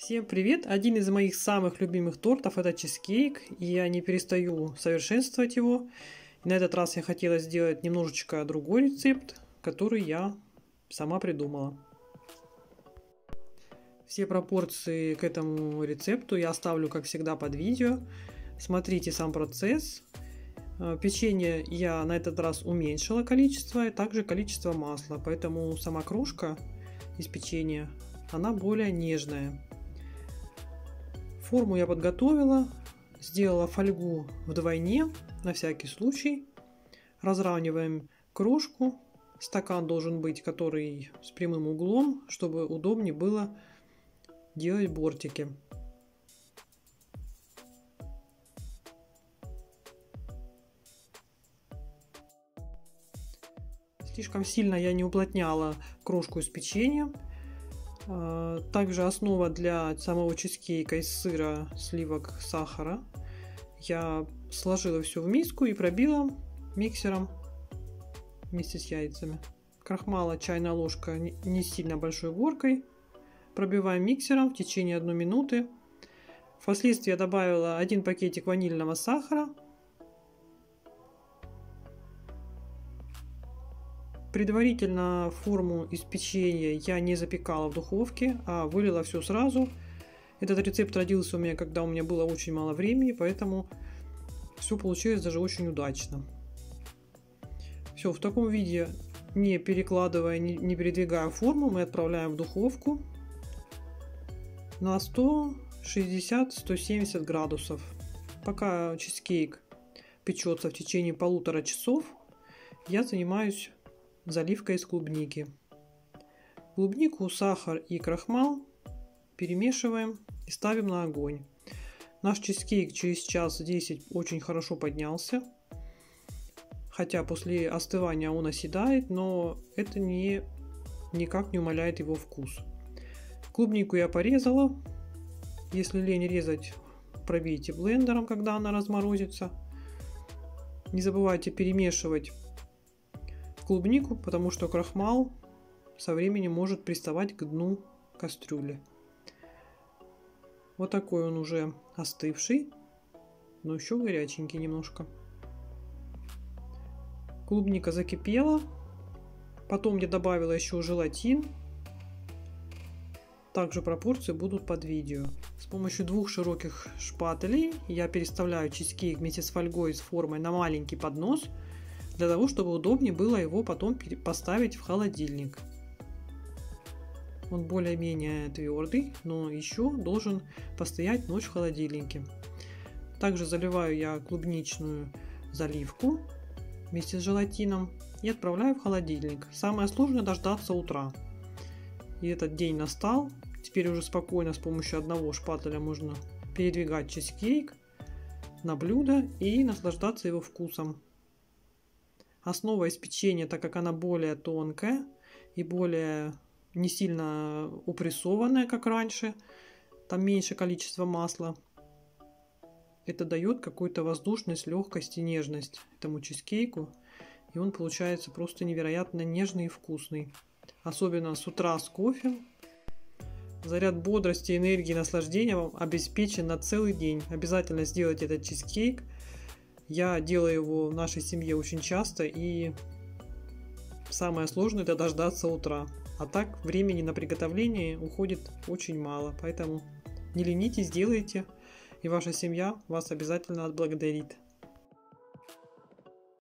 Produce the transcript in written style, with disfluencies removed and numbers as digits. Всем привет! Один из моих самых любимых тортов — это чизкейк, и я не перестаю совершенствовать его. И на этот раз я хотела сделать немножечко другой рецепт, который я сама придумала. Все пропорции к этому рецепту я оставлю, как всегда, под видео. Смотрите сам процесс. Печенье я на этот раз уменьшила количество, и также количество масла, поэтому сама кружка из печенья, она более нежная. Форму я подготовила, сделала фольгу вдвойне, на всякий случай. Разравниваем кружку. Стакан должен быть, который с прямым углом, чтобы удобнее было делать бортики. Слишком сильно я не уплотняла кружку из печенья. Также основа для самого чизкейка из сыра, сливок, сахара. Я сложила все в миску и пробила миксером вместе с яйцами. Крахмала чайная ложка, не сильно большой горкой. Пробиваем миксером в течение 1 минуты. Впоследствии я добавила 1 пакетик ванильного сахара. Предварительно форму из печенья я не запекала в духовке, а вылила все сразу. Этот рецепт родился у меня, когда у меня было очень мало времени, поэтому все получилось даже очень удачно. Все, в таком виде, не перекладывая, не передвигая форму, мы отправляем в духовку на 160-170 градусов. Пока чизкейк печется в течение 1,5 часа, я занимаюсь заливка из клубники. Клубнику, сахар и крахмал перемешиваем и ставим на огонь. Наш чизкейк через 1 час 10 очень хорошо поднялся, хотя после остывания он оседает, но это никак не умаляет его вкус. Клубнику я порезала. Если лень резать, пробейте блендером, когда она разморозится. Не забывайте перемешивать клубнику, потому что крахмал со временем может приставать к дну кастрюли. Вот такой он уже остывший, но еще горяченький немножко. Клубника закипела. Потом я добавила еще желатин. Также пропорции будут под видео. С помощью 2 широких шпателей я переставляю чизкейк вместе с фольгой с формой на маленький поднос, для того чтобы удобнее было его потом поставить в холодильник. Он более-менее твердый, но еще должен постоять ночь в холодильнике. Также заливаю я клубничную заливку вместе с желатином и отправляю в холодильник. Самое сложное — дождаться утра. И этот день настал. Теперь уже спокойно с помощью одного шпателя можно передвигать чизкейк на блюдо и наслаждаться его вкусом. Основа из печенья, так как она более тонкая и более не сильно упрессованная, как раньше, там меньше количество масла, это дает какую-то воздушность, легкость и нежность этому чизкейку, и он получается просто невероятно нежный и вкусный, особенно с утра с кофе. Заряд бодрости, энергии и наслаждения вам обеспечен на целый день. Обязательно сделайте этот чизкейк. Я делаю его в нашей семье очень часто, и самое сложное — это дождаться утра. А так времени на приготовление уходит очень мало, поэтому не ленитесь, делайте, и ваша семья вас обязательно отблагодарит.